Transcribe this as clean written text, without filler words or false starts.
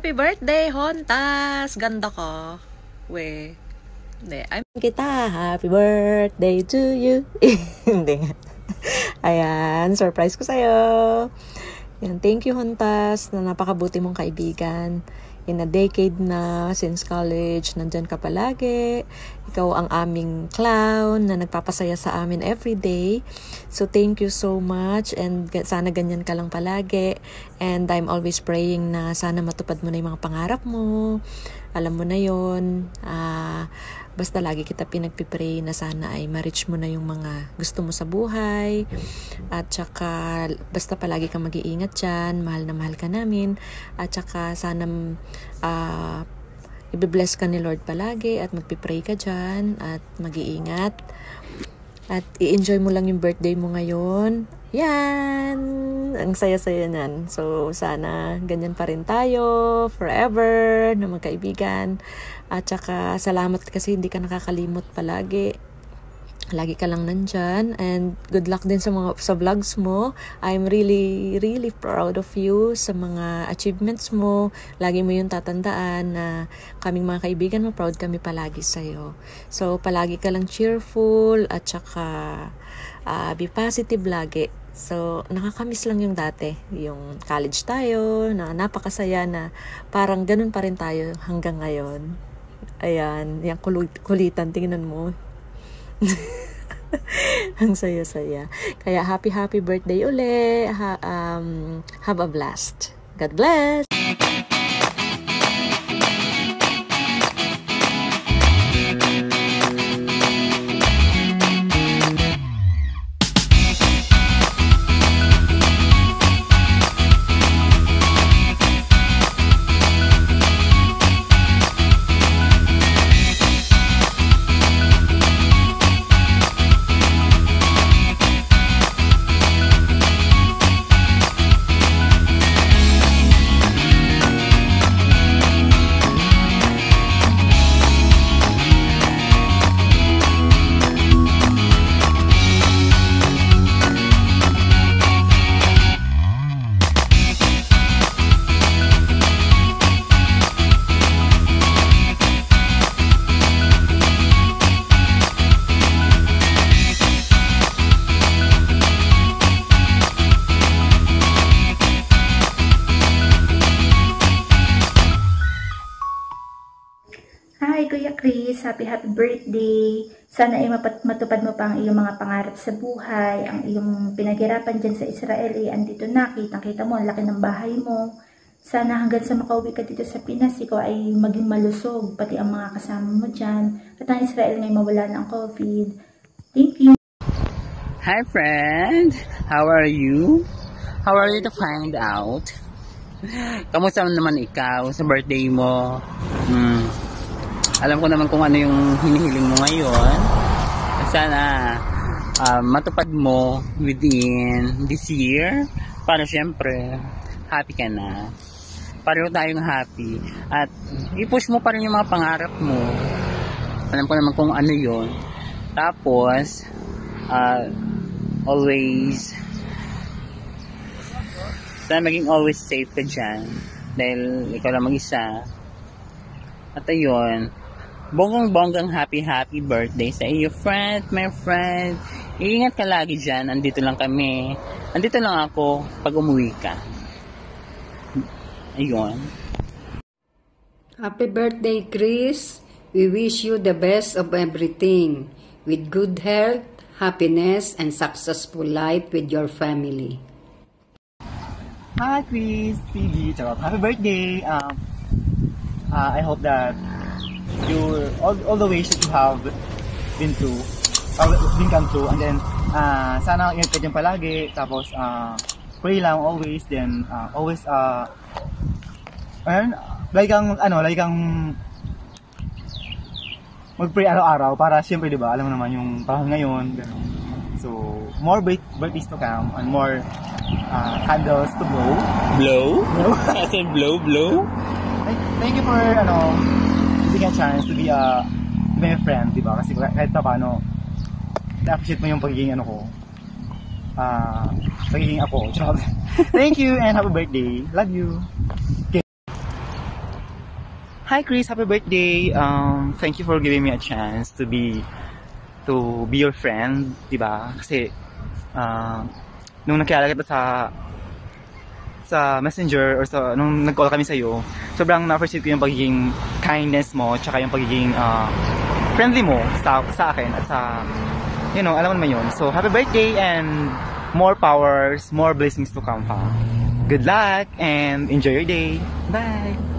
Happy birthday, Hontas! Ganda ka. We. Hindi. I'm kita. Happy birthday to you. Hindi nga. Ayan. Surprise ko sa'yo. Yan. Thank you, Hontas, na napakabuti mong kaibigan. In a decade na, since college, nandyan ka palagi. Ikaw ang aming clown na nagpapasaya sa amin everyday. So, thank you so much. And sana ganyan ka lang palagi. And I'm always praying na sana matupad mo na yung mga pangarap mo. Alam mo na yun. Basta lagi kita pinagpipray na sana ay ma-reach mo na yung mga gusto mo sa buhay. At saka, basta palagi kang mag-iingat dyan. Mahal na mahal ka namin. At saka, sana ibe-bless ka ni Lord palagi at magpipray ka dyan at mag-iingat. At i-enjoy mo lang yung birthday mo ngayon. Yan! Ang saya-saya nan. So, sana ganyan pa rin tayo forever na magkaibigan. At saka, salamat kasi hindi ka nakakalimot palagi. Lagi ka lang nandyan. And good luck din sa vlogs mo. I'm really, really proud of you sa mga achievements mo. Lagi mo yung tatandaan na kaming mga kaibigan mo, proud kami palagi sa'yo. So, palagi ka lang cheerful at saka be positive lagi. So, nakakamiss lang yung dati. Yung college tayo, na napakasaya na parang ganun pa rin tayo hanggang ngayon. Ayan, yung kulitan, tingnan mo. Ang saya-saya. Kaya happy birthday uli. Have a blast. God bless. Kuya Chris, happy birthday. Sana ay matupad mo pa ang iyong mga pangarap sa buhay. Ang iyong pinaghirapan dyan sa Israel ay andito na. Kitang-kita mo, ang laki ng bahay mo. Sana hanggang sa makauwi ka dito sa Pinas, ikaw ay maging malusog, pati ang mga kasama mo dyan. At ang Israel ngayon mawala ng COVID. Thank you. Hi friend, how are you? How are you to find out? Kamusta naman ikaw sa birthday mo? Alam ko naman kung ano yung hinihiling mo ngayon. Sana matupad mo within this year. Para syempre, happy ka na. Pareho tayong happy. At i-push mo pa rin yung mga pangarap mo. Alam ko naman kung ano yun. Tapos, always, sana maging always safe ka dyan. Dahil ikaw lang mag-isa. At ayun, bonggang-bonggang happy birthday sa iyo, friend, my friend. Iingat ka lagi dyan. Andito lang kami. Andito lang ako pag umuwi ka. Ayun. Happy birthday, Chris. We wish you the best of everything. With good health, happiness, and successful life with your family. Hi, Chris. Pidi, happy birthday. I hope that you all the ways that you have been through, come through, and then sana ingat ka dyan palagi, tapos pray lang always, then always lagi kang mag-pray araw-araw para siyempre, di ba, alam mo naman yung parang ngayon, ganun. So more birthdays to come and more candles to blow. I said blow. Thank you for giving a chance to be my friend, diba? Kasi kahit pa paano, na-appreciate mo yung pagiging pagiging ako. Thank you and happy birthday. Love you. Okay. Hi Chris, happy birthday. Thank you for giving me a chance to be your friend, 'di ba? Kasi nung nakilala kita sa Messenger or sa nung nag-call kami sa iyo, sobrang na-appreciate ko yung pagiging kindness mo, tsaka yung pagiging friendly mo sa akin at sa, you know, alam mo naman yun. So happy birthday and more powers, more blessings to come pa. Good luck and enjoy your day. Bye.